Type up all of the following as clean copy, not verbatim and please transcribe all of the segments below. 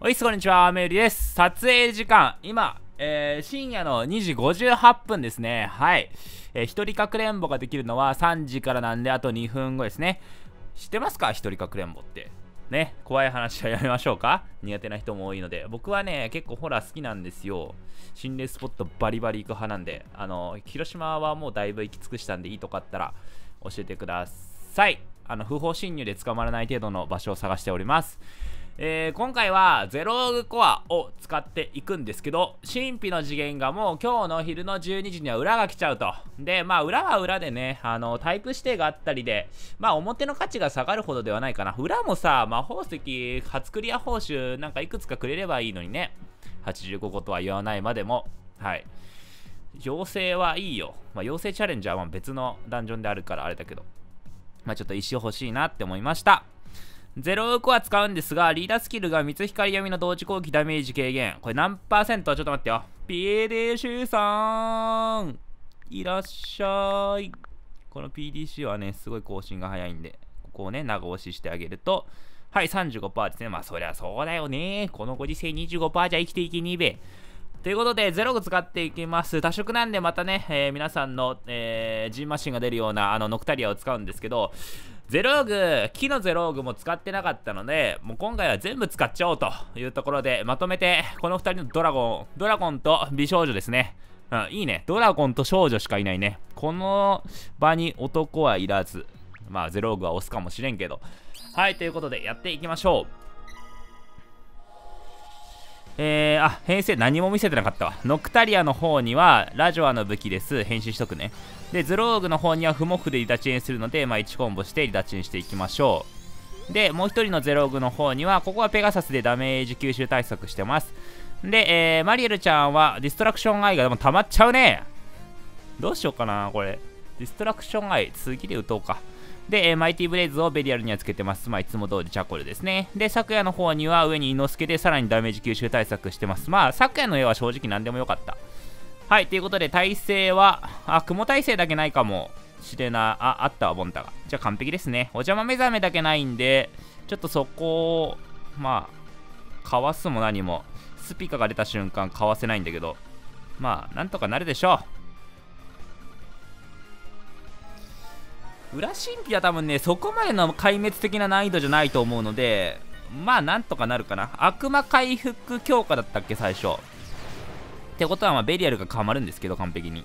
おいっす、こんにちは、メイリです。撮影時間、今、深夜の2時58分ですね。はい、一人かくれんぼができるのは3時からなんで、あと2分後ですね。知ってますか、一人かくれんぼってね。怖い話はやめましょうか。苦手な人も多いので。僕はね、結構ホラー好きなんですよ。心霊スポットバリバリ行く派なんで、広島はもうだいぶ行き尽くしたんで、いいとこあったら教えてください。不法侵入で捕まらない程度の場所を探しております。今回はゼロコアを使っていくんですけど、神秘の次元がもう今日の昼の12時には裏が来ちゃうと。で、まあ裏は裏でね、タイプ指定があったりで、まあ表の価値が下がるほどではないかな。裏もさ、魔法石初クリア報酬なんかいくつかくれればいいのにね。85個とは言わないまでも。はい。妖精はいいよ。まあ妖精チャレンジャーは別のダンジョンであるからあれだけど。まあちょっと石欲しいなって思いました。ゼロコア使うんですが、リーダースキルが三つ光闇の同時攻撃ダメージ軽減。これ何%？ちょっと待ってよ。PDC さんいらっしゃい。この PDC はね、すごい更新が早いんで、ここをね、長押ししてあげると、はい、35% ですね。まあ、そりゃそうだよね。このご時世 25% じゃ生きていけにべ。ということで、ゼロを使っていきます。多色なんで、またね、皆さんの、ジンマシンが出るような、ノクタリアを使うんですけど、ゼロ具、木のゼロ具も使ってなかったので、もう今回は全部使っちゃおうというところで、まとめて、この2人のドラゴンと美少女ですね。うん、いいね。ドラゴンと少女しかいないね。この場に男はいらず。まあ、ゼロ具は押すかもしれんけど。はい、ということで、やっていきましょう。編成何も見せてなかったわ。ノクタリアの方にはラジョアの武器です。変身しとくね。で、ズローグの方には不モフでリダチンするので、まあ、1コンボしてリダチンしていきましょう。で、もう一人のゼローグの方には、ここはペガサスでダメージ吸収対策してます。で、マリエルちゃんはディストラクションアイがもう溜まっちゃうね。どうしようかな、これ。ディストラクションアイ、次で打とうか。で、マイティブレイズをベリアルにはつけてます。まあ、いつも通りチャコルですね。で、昨夜の方には上にイノスケでさらにダメージ吸収対策してます。まあ、昨夜の絵は正直何でもよかった。はい、ということで、耐性は、あ、雲耐性だけないかもしれない。あ、あったわ、ボンタが。じゃあ完璧ですね。お邪魔目覚めだけないんで、ちょっとそこを、まあ、かわすも何も、スピカが出た瞬間かわせないんだけど、まあ、なんとかなるでしょう。裏神秘は多分ね、そこまでの壊滅的な難易度じゃないと思うので、まあなんとかなるかな。悪魔回復強化だったっけ最初ってことは、まあベリアルが変わるんですけど、完璧に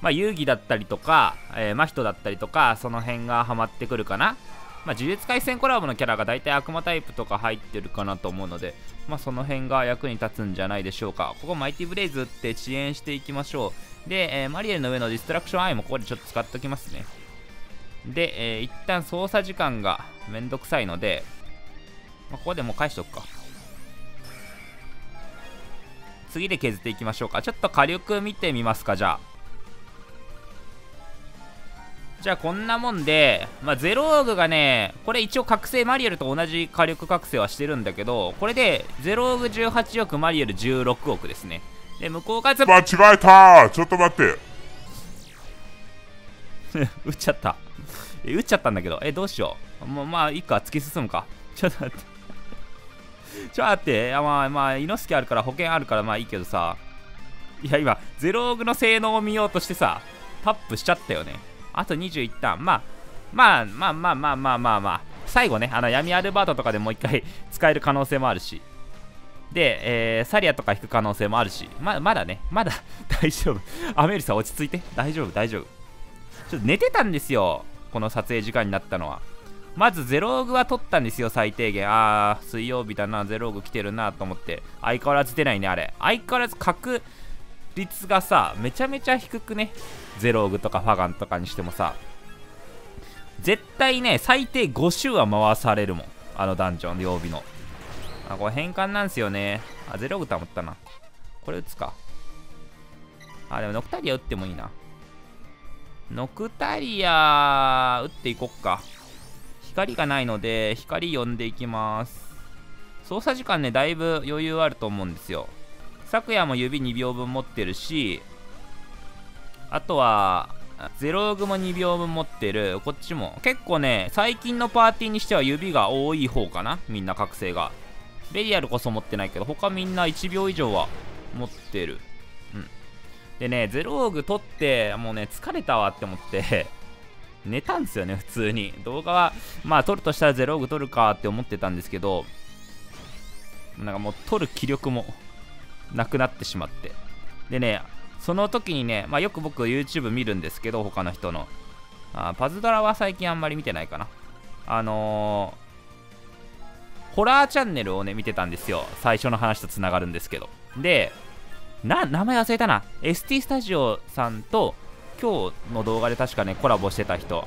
まあ遊戯だったりとか、真人だったりとか、その辺がハマってくるかな。まあ呪術廻戦コラボのキャラが大体悪魔タイプとか入ってるかなと思うので、まあその辺が役に立つんじゃないでしょうか。ここマイティブレイズって遅延していきましょう。で、マリエルの上のディストラクションアイもここでちょっと使っときますね。で、一旦操作時間がめんどくさいので、まあ、ここでもう返しとくか。次で削っていきましょうか。ちょっと火力見てみますか。じゃあこんなもんで、まあ、ゼローグがね、これ一応覚醒マリエルと同じ火力覚醒はしてるんだけど、これでゼローグ18億マリエル16億ですね。で、向こうが間違えたー、ちょっと待って打っちゃった打っちゃったんだけど、どうしよう。まあいいか、突き進むか。ちょっと待ってあ、まあイノスケあるから、保険あるからまあいいけどさ。いや、今ゼローグの性能を見ようとしてさ、タップしちゃったよね。あと21ターン。まあ、最後ね、闇アルバートとかでもう一回使える可能性もあるし、で、サリアとか引く可能性もあるし、まだ大丈夫。アメリさん、落ち着いて。大丈夫。ちょっと寝てたんですよ、この撮影時間になったのは。まず、ゼローグは取ったんですよ、最低限。あー、水曜日だな、ゼローグ来てるなと思って。相変わらず出ないね、あれ。相変わらず角率がさ、めちゃめちゃ低くね。ゼローグとかファガンとかにしてもさ、絶対ね、最低5周は回されるもん、ダンジョン曜日の。あ、これ変換なんすよね。あ、ゼローグと思ったな。これ打つか。あ、でもノクタリア打ってもいいな。ノクタリア打っていこっか。光がないので光呼んでいきます。操作時間ね、だいぶ余裕あると思うんですよ。昨夜も指2秒分持ってるし、あとはゼローグも2秒分持ってる。こっちも結構ね、最近のパーティーにしては指が多い方かな、みんな覚醒が。レイアルこそ持ってないけど、他みんな1秒以上は持ってる。うん。でね、ゼロオーグ取って、もうね、疲れたわって思って、寝たんですよね、普通に。動画は、まあ、撮るとしたらゼロオーグ撮るかって思ってたんですけど、なんかもう撮る気力もなくなってしまって。でね、その時にね、まあ、よく僕 YouTube 見るんですけど、他の人の。パズドラは最近あんまり見てないかな。ホラーチャンネルをね、見てたんですよ。最初の話とつながるんですけど。で、名前忘れたな。ST スタジオさんと、今日の動画で確かね、コラボしてた人。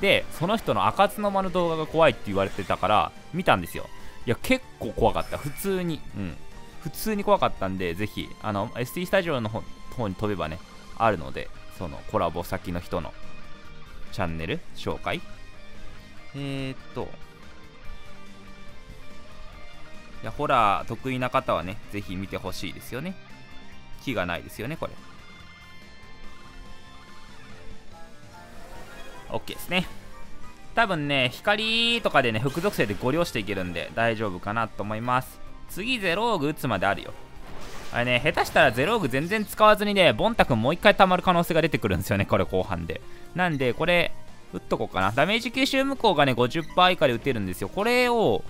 で、その人の開かずの間の動画が怖いって言われてたから、見たんですよ。いや、結構怖かった。普通に。うん。普通に怖かったんで、ぜひ、ST スタジオの方に飛べばね、あるので、そのコラボ先の人のチャンネル紹介。いや、ホラー得意な方はね、ぜひ見てほしいですよね。気がないですよね、これ。OK ですね。多分ね、光とかでね、副属性でご利用していけるんで、大丈夫かなと思います。次、ゼロオーグ打つまであるよ。あれね、下手したらゼロオーグ全然使わずにね、ボンタ君もう一回溜まる可能性が出てくるんですよね、これ後半で。なんで、これ、打っとこうかな。ダメージ吸収無効がね、50% 以下で打てるんですよ。これを、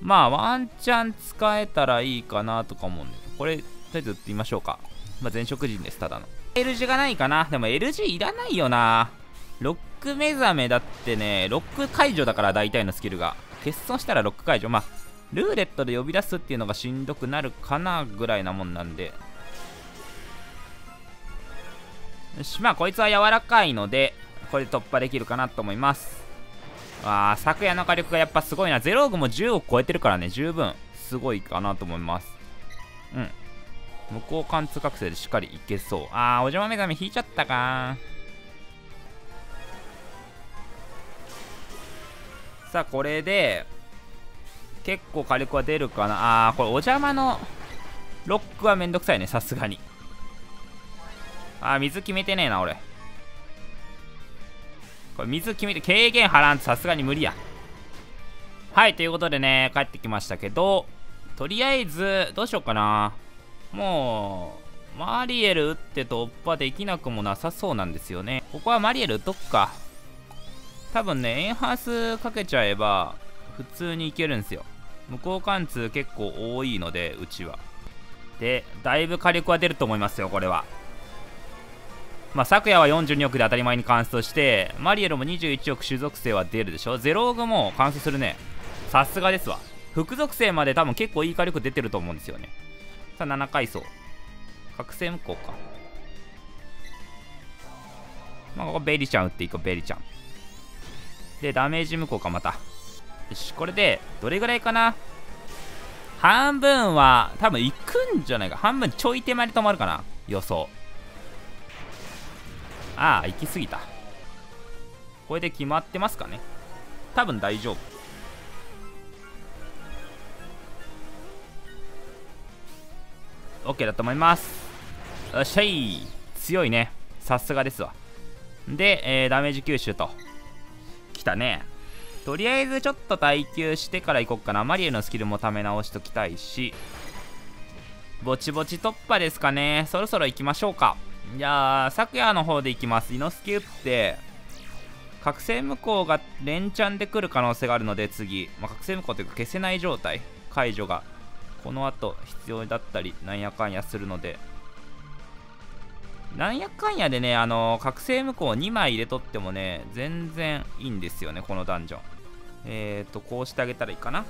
まあ、ワンチャン使えたらいいかなとか思うんで、これ、とりあえず打ってみましょうか。まあ、前職人です、ただの。L 字がないかな。でも L 字いらないよな。ロック目覚めだってね、ロック解除だから、大体のスキルが。欠損したらロック解除。まあ、ルーレットで呼び出すっていうのがしんどくなるかなぐらいなもんなんで。よし、まあこいつは柔らかいので、これで突破できるかなと思います。昨夜の火力がやっぱすごいな。ゼロオーグも10を超えてるからね、十分すごいかなと思います。うん、無効貫通覚醒でしっかりいけそう。お邪魔女神引いちゃったか。さあこれで結構火力は出るかな。これお邪魔のロックはめんどくさいね、さすがに。水決めてねえな、俺。これ水決めて、軽減払わんとさすがに無理や。はい、ということでね、帰ってきましたけど、とりあえず、どうしようかな。もう、マリエル打って突破できなくもなさそうなんですよね。ここはマリエル打っとくか。多分ね、エンハンスかけちゃえば、普通にいけるんですよ。無効貫通結構多いので、うちは。で、だいぶ火力は出ると思いますよ、これは。まあ、昨夜は42億で当たり前に貫通して、マリエルも21億種属性は出るでしょ。ゼロオーグも貫通するね。さすがですわ。副属性まで多分結構いい火力出てると思うんですよね。さあ、7階層。覚醒無効か。まあ、ここベリちゃん打っていこう、ベリちゃん。で、ダメージ無効か、また。よし、これでどれぐらいかな。半分は多分いくんじゃないか。半分ちょい手前で止まるかな、予想。行き過ぎた。これで決まってますかね、多分大丈夫。OK だと思います。よっしゃい、強いね、さすがですわ。で、ダメージ吸収ときたね。とりあえずちょっと耐久してから行こうかな。マリエのスキルもため直しときたいし、ぼちぼち突破ですかね。そろそろ行きましょうか。じゃあ昨夜の方で行きます。イノスケ打って覚醒無効が連チャンで来る可能性があるので次、覚醒無効というか消せない状態、解除がこの後必要だったりなんやかんやするので、なんやかんやでね、覚醒無効を2枚入れとってもね全然いいんですよね、このダンジョン。こうしてあげたらいいかな。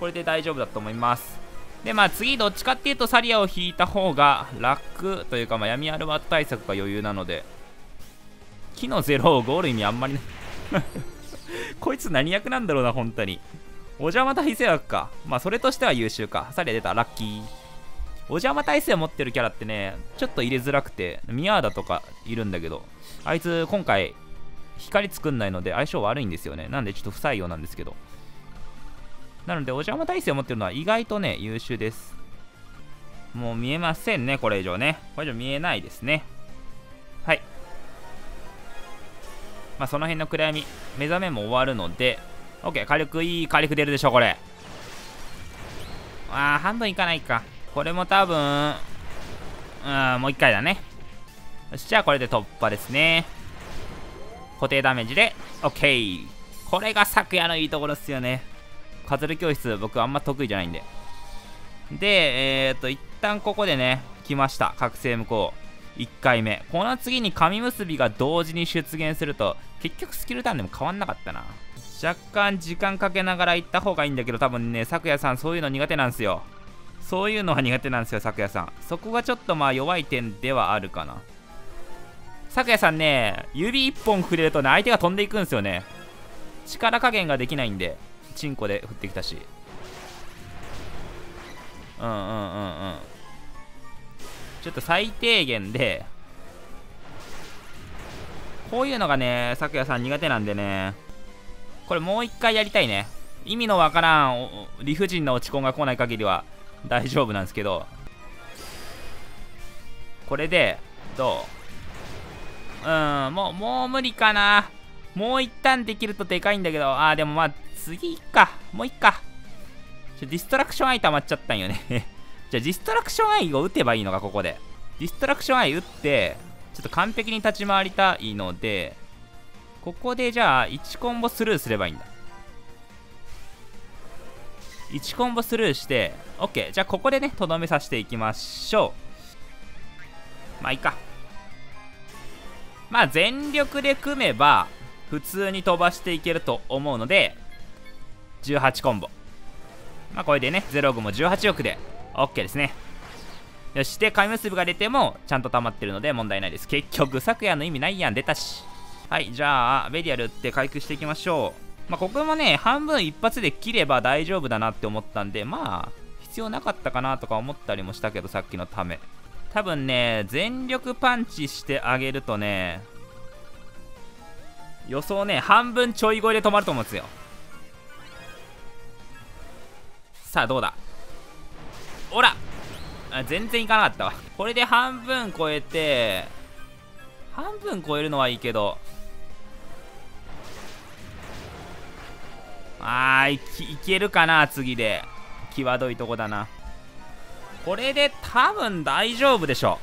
これで大丈夫だと思います。で、まあ次どっちかっていうとサリアを引いた方が楽というか、闇アルバート対策が余裕なので、木のゼロをゴールにあんまりねこいつ何役なんだろうな、本当に。お邪魔体制枠か。まあそれとしては優秀か。サリア出た、ラッキー。お邪魔体制持ってるキャラってねちょっと入れづらくて、ミアーダとかいるんだけど、あいつ今回光作んないので相性悪いんですよね。なんでちょっと不採用なんですけど、なのでお邪魔体制を持ってるのは意外とね優秀です。もう見えませんね、これ以上ね。これ以上見えないですね。はい、まあその辺の暗闇目覚めも終わるので OK。 火力いい火力出るでしょこれ。ああ、半分いかないか。これも多分、もう一回だね。よし、じゃあこれで突破ですね。固定ダメージで、OK。これが昨夜のいいところっすよね。カズル教室、僕あんま得意じゃないんで。で、一旦ここでね、来ました。覚醒無効。1回目。この次に紙結びが同時に出現すると、結局スキルターンでも変わんなかったな。若干時間かけながら行った方がいいんだけど、多分ね、咲夜さんそういうの苦手なんですよ。そういうのは苦手なんですよ、咲夜さん。そこがちょっとまあ弱い点ではあるかな。咲夜さんね、指1本触れるとね、相手が飛んでいくんですよね。力加減ができないんで、チンコで振ってきたし。ちょっと最低限で、こういうのがね、咲夜さん苦手なんでね。これもう一回やりたいね。意味のわからん理不尽な落ち込んが来ない限りは大丈夫なんですけど、これでどう？もう無理かな。もう一旦できるとでかいんだけど、ああでもまあ次いっか。もういっか。ディストラクションアイ溜まっちゃったんよねじゃあディストラクションアイを打てばいいのか。ここでディストラクションアイ打ってちょっと完璧に立ち回りたいので、ここでじゃあ1コンボスルーすればいいんだ。1コンボスルーして OK。 じゃあここでね、とどめさせていきましょう。まあいいか。まあ全力で組めば普通に飛ばしていけると思うので、18コンボ。まあこれでね、0億も18億で OK ですね。よし、で紙結びが出てもちゃんと溜まってるので問題ないです。結局昨夜の意味ないやん、出たし。はい、じゃあ、ベリアルって回復していきましょう。まあ、ここもね、半分一発で切れば大丈夫だなって思ったんで、まあ、必要なかったかなとか思ったりもしたけど、さっきのため。多分ね、全力パンチしてあげるとね、予想ね、半分ちょい超えで止まると思うんですよ。さあ、どうだ。おら！全然いかなかったわ。これで半分超えて、半分超えるのはいいけど、いけるかな次で。際どいとこだな。これで多分大丈夫でしょ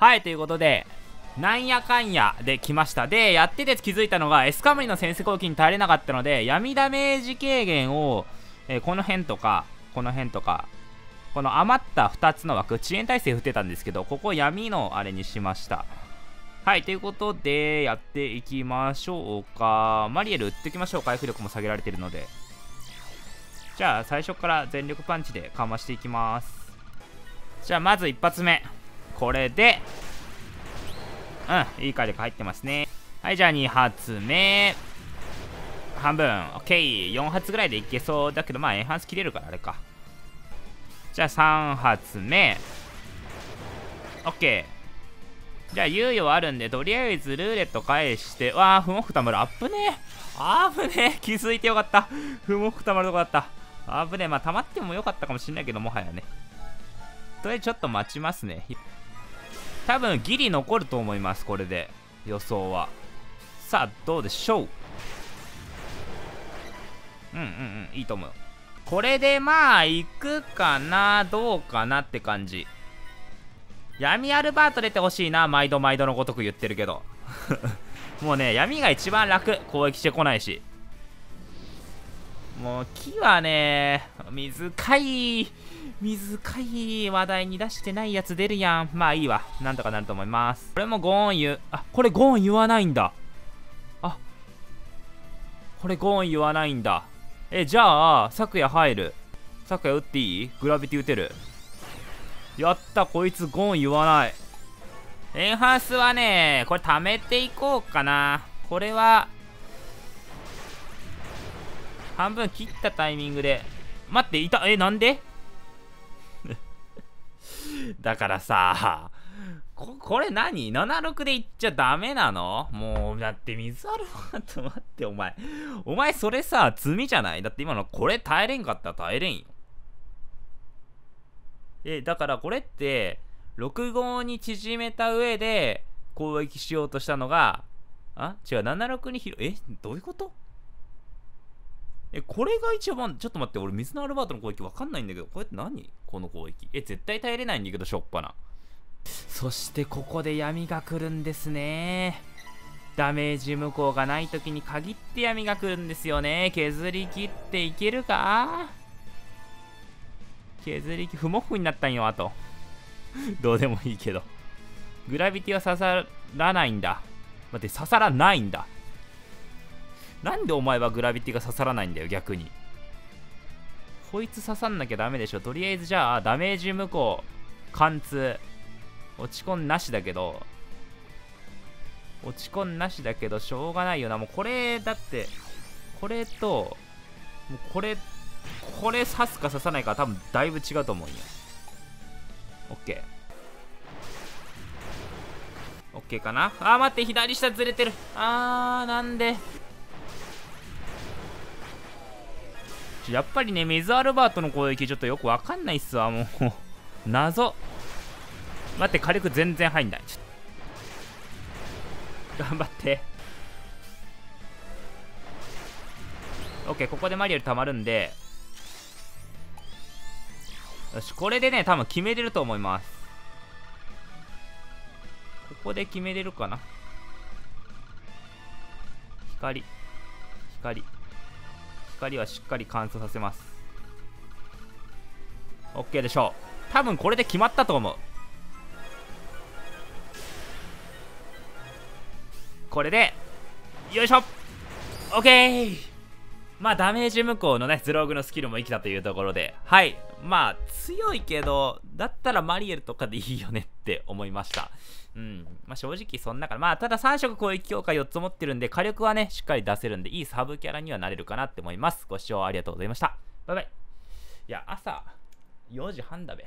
う。はい、ということでなんやかんやできました。でやってて気づいたのが、エスカムリの先制攻撃に耐えれなかったので、闇ダメージ軽減をこの辺とかこの辺とか、この余った2つの枠、遅延耐性振ってたんですけど、ここ闇のあれにしました。はい、ということでやっていきましょうか。マリエル打っていきましょう。回復力も下げられてるので、じゃあ最初から全力パンチでかましていきます。じゃあまず1発目、これでいい火力入ってますね。はい、じゃあ2発目半分 OK。 4発ぐらいでいけそうだけど、まあエンハンス切れるからあれか。じゃあ3発目 OK。 じゃあ猶予はあるんで、とりあえずルーレット返して、わあ不毛たまる。あっぶねあぶね、気づいてよかった。不毛たまるとこだった。あぶね。まあたまってもよかったかもしれないけど、もはやね、とりあえずちょっと待ちますね。多分ギリ残ると思います、これで。予想はさあどうでしょう。いいと思う。これでまあ行くかなどうかなって感じ。闇アルバート出てほしいな、毎度毎度のごとく言ってるけどもうね、闇が一番楽。攻撃してこないし、もう木はね、水かい話題に出してないやつ出るやん。まあいいわ、なんとかなると思います。これもゴーン言う。あ、これゴーン言わないんだ。あ、これゴーン言わないんだ。じゃあ昨夜入る。昨夜打っていい？グラビティ打てる。やった、こいつゴーン言わない。エンハンスはね、これ貯めていこうかな。これは半分切ったタイミングで、待って、いた、なんでだからさ、これ何 ?76 でいっちゃダメなの？もう、だって水アルファート、待って、お前それさ、罪じゃない？だって今のこれ耐えれんかったら耐えれんよ。だからこれって、6号に縮めた上で攻撃しようとしたのが、あ、違う、76に広、え、どういうこと？え、これが一番、ちょっと待って、俺、水のアルバートの攻撃わかんないんだけど、これって何？この攻撃。え、絶対耐えれないんだけど、しょっぱな。そして、ここで闇が来るんですね。ダメージ無効がない時に限って闇が来るんですよね。削り切っていけるか？削り切、不毛布になったんよ、あと。どうでもいいけど。グラビティは刺さらないんだ。待って、刺さらないんだ。なんでお前はグラビティが刺さらないんだよ、逆に。こいつ刺さんなきゃダメでしょ。とりあえずじゃあ、ダメージ無効、貫通。落ち込んなしだけど、しょうがないよな。もうこれ、だって、これと、もうこれ刺すか刺さないか多分だいぶ違うと思うんよ。OK。OK かな。あー、待って、左下ずれてる。あー、なんで。やっぱりね、水アルバートの攻撃ちょっとよくわかんないっすわ、もう謎。待って、火力全然入んない。頑張って。 OK、 ここでマリアルたまるんで、よし、これでね多分決めれると思います。ここで決めれるかな。光はしっかり乾燥させます。 OK でしょう。多分これで決まったと思う。これでよいしょ。 OK。 まあダメージ無効のねズローグのスキルも生きたというところで、はい、まあ強いけどだったらマリエルとかでいいよねって思いました。うん、まあ正直そんなから、まあただ3色攻撃強化4つ持ってるんで火力はねしっかり出せるんで、いいサブキャラにはなれるかなって思います。ご視聴ありがとうございました。バイバイ。いや、朝4時半だべ。